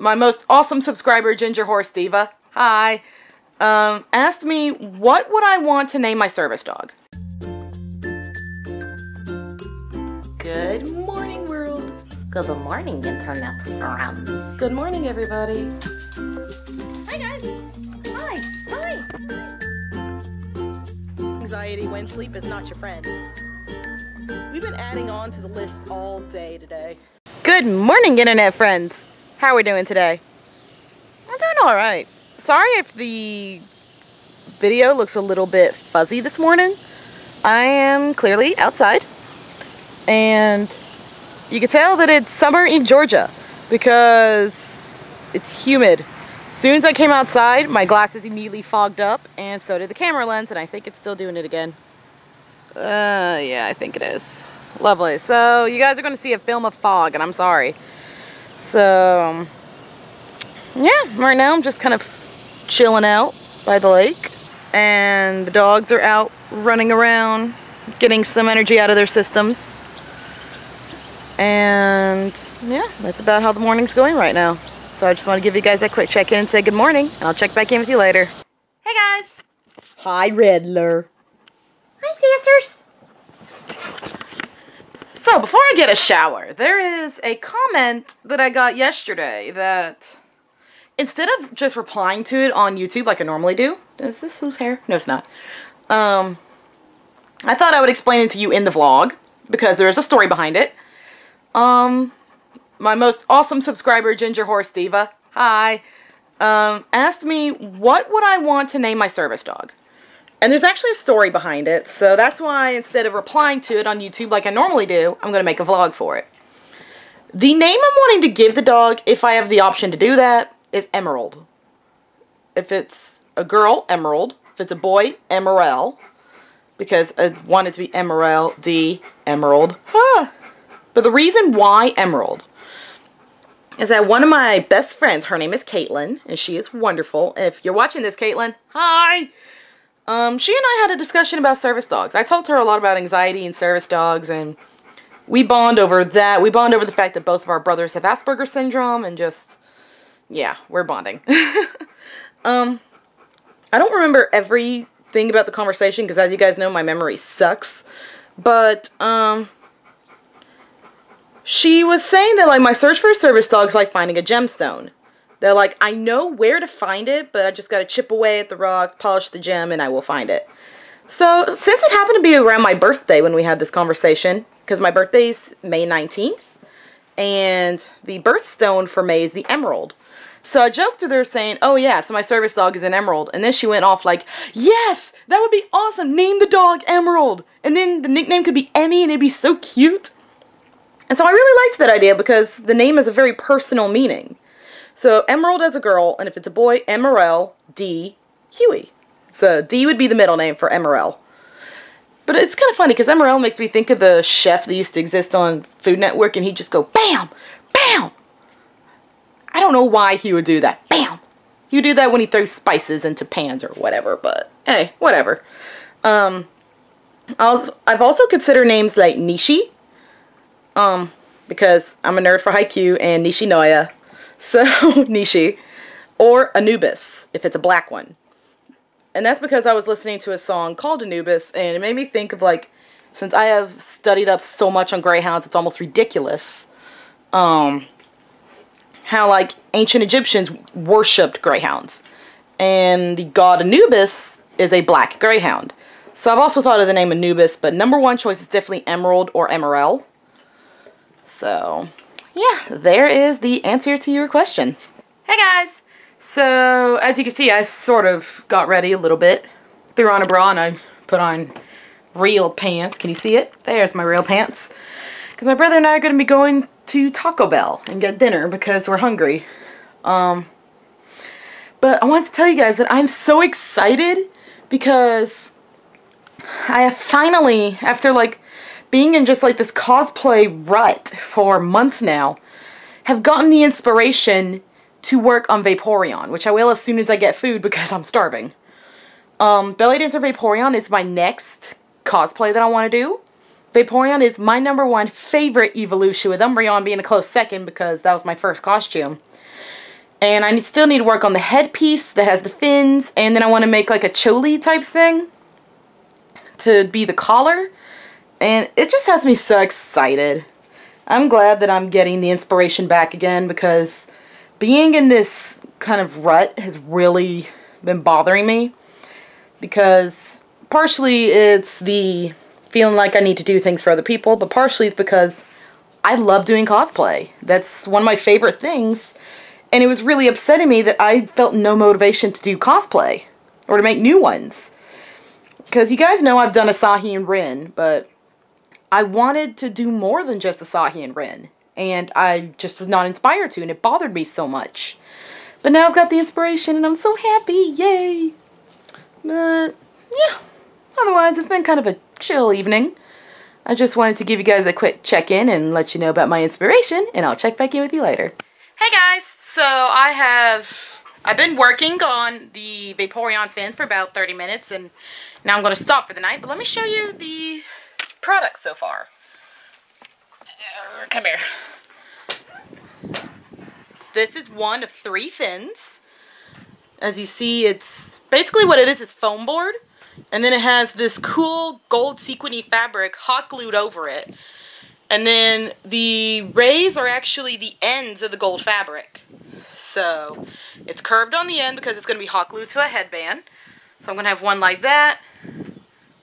my most awesome subscriber, Ginger Horse Diva, hi, asked me what would I want to name my service dog. Good morning, world. Good morning, internet friends. Good morning, everybody. Hi, guys. Hi. Hi. Anxiety when sleep is not your friend. We've been adding on to the list all day today. Good morning, internet friends. How are we doing today? I'm doing all right. Sorry if the video looks a little bit fuzzy this morning. I am clearly outside, and you can tell that it's summer in Georgia because it's humid. As soon as I came outside, my glasses immediately fogged up, and so did the camera lens, and I think it's still doing it again. Yeah, I think it is. Lovely. So you guys are going to see a film of fog, and I'm sorry. So, yeah, right now I'm just kind of chilling out by the lake, and the dogs are out running around, getting some energy out of their systems. And yeah, that's about how the morning's going right now. So I just want to give you guys that quick check-in and say good morning, and I'll check back in with you later. Hey guys! Hi, Riddler. Hi, Sansers. So before I get a shower, there is a comment that I got yesterday that instead of just replying to it on YouTube like I normally do, is this loose hair? No, it's not. I thought I would explain it to you in the vlog because there is a story behind it. My most awesome subscriber, Ginger Horse Diva, hi, asked me what would I want to name my service dog. And there's actually a story behind it, so that's why instead of replying to it on YouTube like I normally do, I'm going to make a vlog for it. The name I'm wanting to give the dog, if I have the option to do that, is Emerald. If it's a girl, Emerald. If it's a boy, Emeril. Because I want it to be Emeril D. Emerald. Huh. But the reason why Emerald is that one of my best friends, her name is Caitlin, and she is wonderful. If you're watching this, Caitlin, hi! She and I had a discussion about service dogs. I told her a lot about anxiety and service dogs, and we bond over that. We bond over the fact that both of our brothers have Asperger's Syndrome, and just, yeah, we're bonding. I don't remember everything about the conversation, because as you guys know, my memory sucks. But, she was saying that, like, my search for a service dog is like finding a gemstone. They're like, I know where to find it, but I just gotta chip away at the rocks, polish the gem, and I will find it. So, since it happened to be around my birthday when we had this conversation, because my birthday's May 19th, and the birthstone for May is the emerald. So I joked with her saying, oh yeah, so my service dog is an emerald. And then she went off like, yes, that would be awesome, name the dog Emerald. And then the nickname could be Emmy, and it'd be so cute. And so I really liked that idea because the name has a very personal meaning. So Emerald as a girl, and if it's a boy, Emeril D. Huey. So D would be the middle name for Emeril. But it's kind of funny because Emeril makes me think of the chef that used to exist on Food Network, and he'd just go, bam, bam. I don't know why he would do that. Bam. He would do that when he throws spices into pans or whatever, but hey, whatever. I've also considered names like Nishi, because I'm a nerd for Haikyuu and Nishinoya. So, Nishi, or Anubis, if it's a black one. And that's because I was listening to a song called Anubis, and it made me think of, like, since I have studied up so much on greyhounds, it's almost ridiculous, how, like, ancient Egyptians worshipped greyhounds. And the god Anubis is a black greyhound. So I've also thought of the name Anubis, but number one choice is definitely Emerald or Emeril. So, yeah, there is the answer to your question. Hey guys! So, as you can see, I sort of got ready a little bit. Threw on a bra and I put on real pants. Can you see it? There's my real pants. Because my brother and I are going to be going to Taco Bell and get dinner because we're hungry. But I want to tell you guys that I'm so excited because I have finally, after like being in just like this cosplay rut for months now, have gotten the inspiration to work on Vaporeon, which I will as soon as I get food because I'm starving. Belly Dancer Vaporeon is my next cosplay that I want to do. Vaporeon is my number one favorite evolution, with Umbreon being a close second because that was my first costume. And I still need to work on the headpiece that has the fins, and then I want to make like a choli type thing to be the collar, and it just has me so excited. I'm glad that I'm getting the inspiration back again, because being in this kind of rut has really been bothering me, because partially it's the feeling like I need to do things for other people, but partially it's because I love doing cosplay. That's one of my favorite things. And it was really upsetting me that I felt no motivation to do cosplay or to make new ones. Because you guys know I've done Asahi and Rin, but I wanted to do more than just Asahi and Rin. And I just was not inspired to, and it bothered me so much. But now I've got the inspiration, and I'm so happy. Yay! But, yeah. Otherwise, it's been kind of a chill evening. I just wanted to give you guys a quick check-in and let you know about my inspiration, and I'll check back in with you later. Hey guys! So I've been working on the Vaporeon fins for about 30 minutes, and now I'm going to stop for the night, but let me show you the products so far. Come here. This is one of 3 fins. As you see, it's basically what it is foam board, and then it has this cool gold sequiny fabric hot glued over it. And then the rays are actually the ends of the gold fabric. So it's curved on the end because it's going to be hot glued to a headband. So I'm going to have one like that,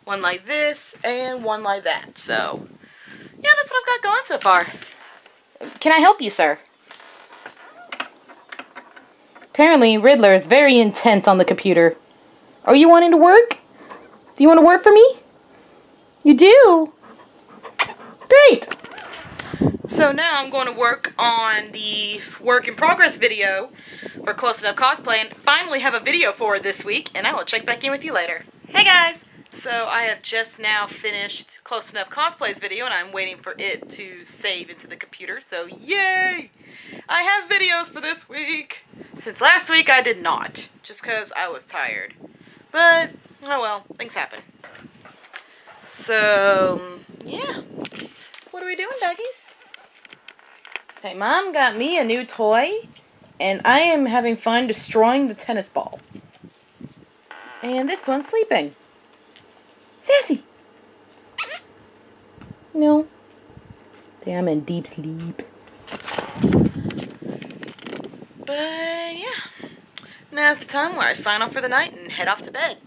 one like this, and one like that. So yeah, that's what I've got going so far. Can I help you, sir? Apparently Riddler is very intent on the computer. Are you wanting to work? Do you want to work for me? You do? Great! So now I'm going to work on the work in progress video for Close Enough Cosplay, and finally have a video for it this week, and I will check back in with you later. Hey guys! So I have just now finished Close Enough Cosplay's video, and I'm waiting for it to save into the computer, so yay! I have videos for this week! Since last week I did not, just because I was tired. But, oh well, things happen. So, yeah. What are we doing, doggies? Say, Mom got me a new toy, and I am having fun destroying the tennis ball. And this one's sleeping. Sassy! No. See, I'm in deep sleep. But, yeah. Now it's the time where I sign off for the night and head off to bed.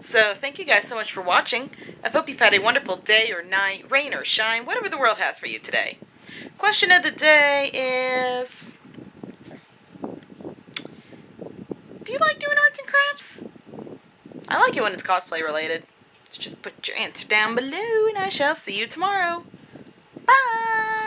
So, thank you guys so much for watching. I hope you've had a wonderful day or night, rain or shine, whatever the world has for you today. Question of the day is, do you like doing arts and crafts? I like it when it's cosplay related. Just put your answer down below, and I shall see you tomorrow. Bye!